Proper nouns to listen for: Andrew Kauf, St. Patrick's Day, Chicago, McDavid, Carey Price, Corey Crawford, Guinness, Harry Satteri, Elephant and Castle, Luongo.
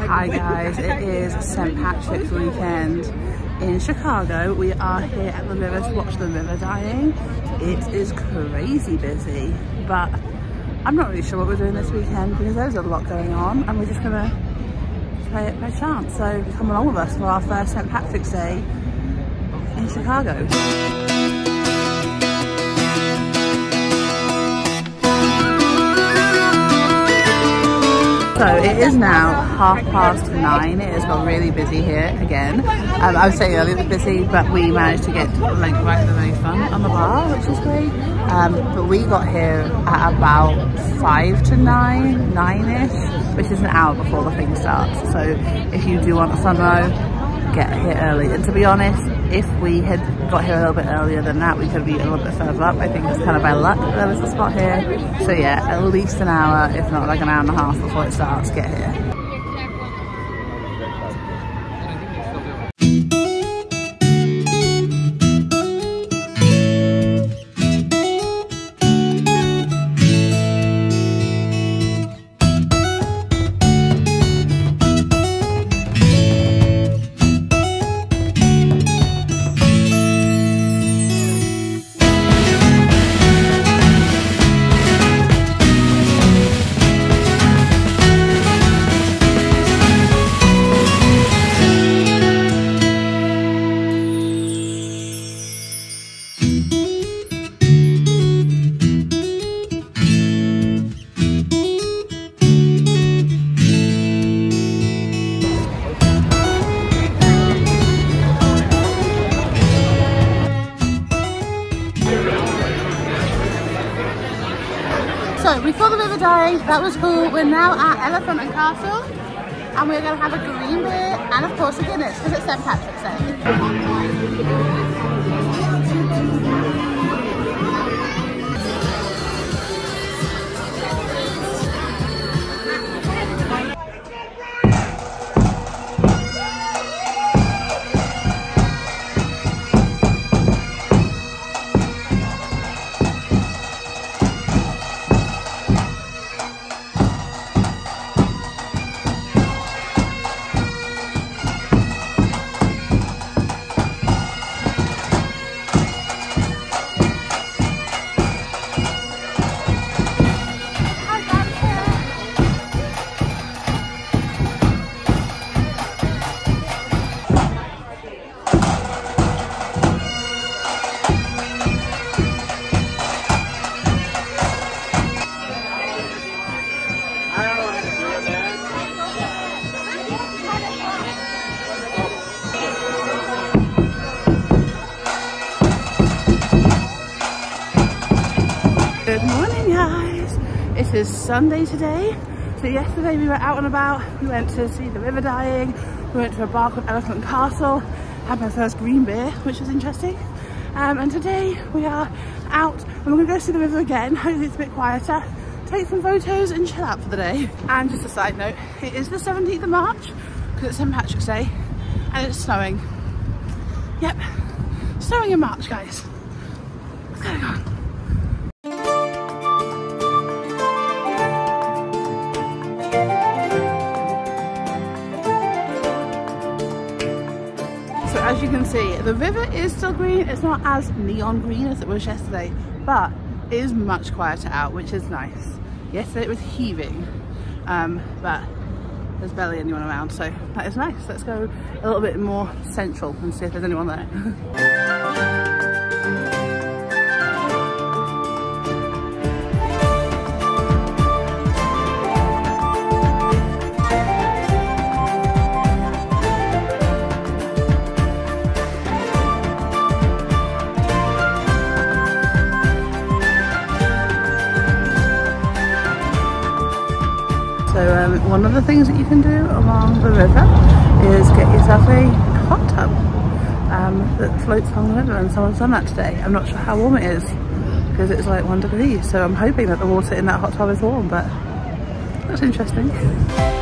Hi guys, it is St. Patrick's weekend in Chicago. We are here at the river to watch the river dying. It is crazy busy, but I'm not really sure what we're doing this weekend because there's a lot going on and we're just gonna play it by chance. So come along with us for our first St. Patrick's Day in Chicago. So it is now 9:30. It has got really busy here again. I was saying earlier it was busy, but we managed to get like right at the very front on the bar, which is great. But we got here at about 9:05, 9:09-ish, which is an hour before the thing starts. So if you do want a sun row, get here early. And to be honest, if we had got here a little bit earlier than that, we could be a little bit further up. I think it's kind of by luck that there was a spot here. So yeah, at least an hour, if not like an hour and a half before it starts, get here. So we saw the river dying, that was cool. We're now at Elephant and Castle and we're going to have a green beer and of course a Guinness because it's St. Patrick's Day. Good morning guys, it is Sunday today. So yesterday we were out and about, we went to see the river dying, we went to a bar called Elephant Castle, had my first green beer, which was interesting. And today we are out and we're gonna go see the river again, hopefully it's a bit quieter, take some photos and chill out for the day. And just a side note, it is the 17th of March, because it's St. Patrick's Day and it's snowing. Yep, snowing in March guys, what's going on? As you can see, the river is still green. It's not as neon green as it was yesterday, but it is much quieter out, which is nice. Yesterday it was heaving, but there's barely anyone around, so that is nice. Let's go a little bit more central and see if there's anyone there. So one of the things that you can do along the river is get yourself a hot tub that floats along the river, and someone's done that today. I'm not sure how warm it is because it's like 1 degree, so I'm hoping that the water in that hot tub is warm, but that's interesting.